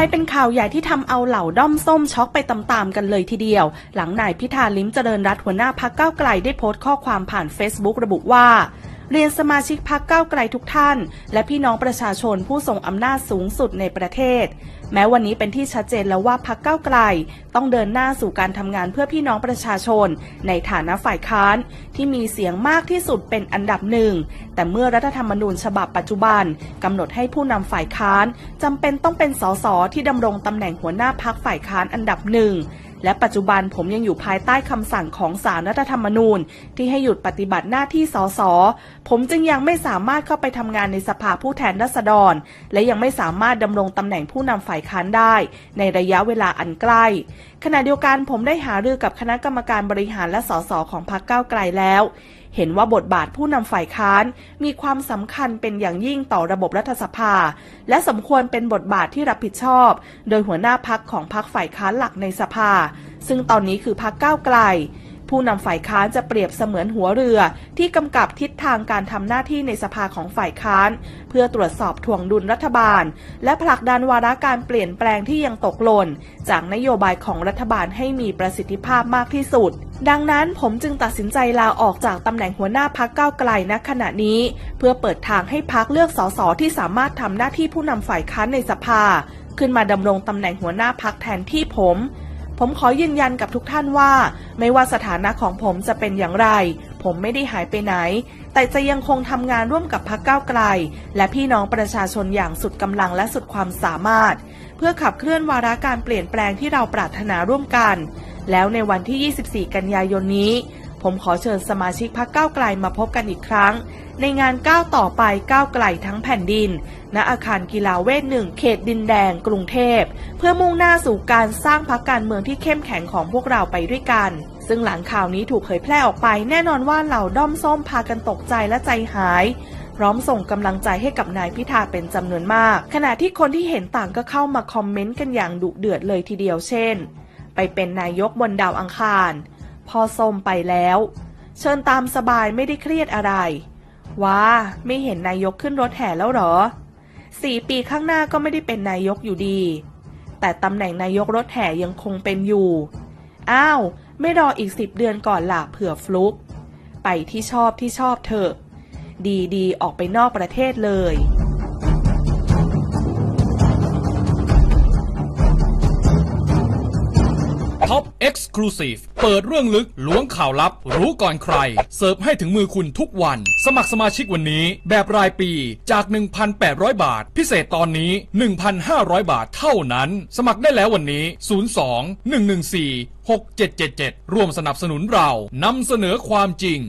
ายเป็นข่าวใหญ่ที่ทำเอาเหล่าด้อมส้มช็อกไปตามๆกันเลยทีเดียวหลังนายพิธาลิ้มเจริญรัตน์หัวหน้าพรรคก้าวไกลได้โพสต์ข้อความผ่าน Facebook ระบุว่าเรียนสมาชิกพรรคก้าวไกลทุกท่านและพี่น้องประชาชนผู้ทรงอำนาจสูงสุดในประเทศแม้วันนี้เป็นที่ชัดเจนแล้วว่าพรรคก้าวไกลต้องเดินหน้าสู่การทำงานเพื่อพี่น้องประชาชนในฐานะฝ่ายค้านที่มีเสียงมากที่สุดเป็นอันดับหนึ่งแต่เมื่อรัฐธรรมนูญฉบับปัจจุบันกำหนดให้ผู้นำฝ่ายค้านจำเป็นต้องเป็นส.ส.ที่ดำรงตำแหน่งหัวหน้าพรรคฝ่ายค้านอันดับหนึ่งและปัจจุบันผมยังอยู่ภายใต้คำสั่งของศาลรัฐธรรมนูญที่ให้หยุดปฏิบัติหน้าที่ส.ส.ผมจึงยังไม่สามารถเข้าไปทำงานในสภาผู้แทนราษฎรและยังไม่สามารถดำรงตำแหน่งผู้นำฝ่ายค้านได้ในระยะเวลาอันใกล้ขณะเดียวกันผมได้หารือกับคณะกรรมการบริหารและส.ส.ของพรรคก้าวไกลแล้วเห็นว่าบทบาทผู้นำฝ่ายค้านมีความสำคัญเป็นอย่างยิ่งต่อระบบรัฐสภาและสมควรเป็นบทบาทที่รับผิดชอบโดยหัวหน้าพรรคของพรรคฝ่ายค้านหลักในสภาซึ่งตอนนี้คือพรรคก้าวไกลผู้นำฝ่ายค้านจะเปรียบเสมือนหัวเรือที่กำกับทิศทางการทำหน้าที่ในสภาของฝ่ายค้านเพื่อตรวจสอบถ่วงดุลรัฐบาลและผลักดันวาระการเปลี่ยนแปลงที่ยังตกหล่นจากนโยบายของรัฐบาลให้มีประสิทธิภาพมากที่สุดดังนั้นผมจึงตัดสินใจลาออกจากตำแหน่งหัวหน้าพรรคก้าวไกลณขณะนี้เพื่อเปิดทางให้พรรคเลือกส.ส.ที่สามารถทำหน้าที่ผู้นำฝ่ายค้านในสภาขึ้นมาดำรงตำแหน่งหัวหน้าพรรคแทนที่ผมขอยืนยันกับทุกท่านว่าไม่ว่าสถานะของผมจะเป็นอย่างไรผมไม่ได้หายไปไหนแต่จะยังคงทำงานร่วมกับพรรคก้าวไกลและพี่น้องประชาชนอย่างสุดกำลังและสุดความสามารถเพื่อขับเคลื่อนวาระการเปลี่ยนแปลงที่เราปรารถนาร่วมกันแล้วในวันที่24กันยายนนี้ผมขอเชิญสมาชิกพรรคก้าวไกลมาพบกันอีกครั้งในงานก้าวต่อไปก้าวไกลทั้งแผ่นดินณอาคารกีฬาเวท1เขตดินแดงกรุงเทพเพื่อมุ่งหน้าสู่การสร้างพรรคการเมืองที่เข้มแข็งของพวกเราไปด้วยกันซึ่งหลังข่าวนี้ถูกเผยแพร่ออกไปแน่นอนว่าเหล่าด้อมส้มพากันตกใจและใจหายพร้อมส่งกำลังใจให้กับนายพิธาเป็นจำนวนมากขณะที่คนที่เห็นต่างก็เข้ามาคอมเมนต์กันอย่างดุเดือดเลยทีเดียวเช่นไปเป็นนายกบนดาวอังคารพอส้มไปแล้วเชิญตามสบายไม่ได้เครียดอะไรว้าไม่เห็นนายกขึ้นรถแห่แล้วหรอ4 ปีข้างหน้าก็ไม่ได้เป็นนายกอยู่ดีแต่ตำแหน่งนายกรถแห่ยังคงเป็นอยู่อ้าวไม่รออีก10 เดือนก่อนล่ะเผื่อฟลุกไปที่ชอบเถอะดีๆออกไปนอกประเทศเลยTop Exclusive เปิดเรื่องลึกล้วงข่าวลับรู้ก่อนใครเสิร์ฟให้ถึงมือคุณทุกวันสมัครสมาชิกวันนี้แบบรายปีจาก 1,800 บาทพิเศษตอนนี้ 1,500 บาทเท่านั้นสมัครได้แล้ววันนี้02 114 6777ร่วมสนับสนุนเรานำเสนอความจริง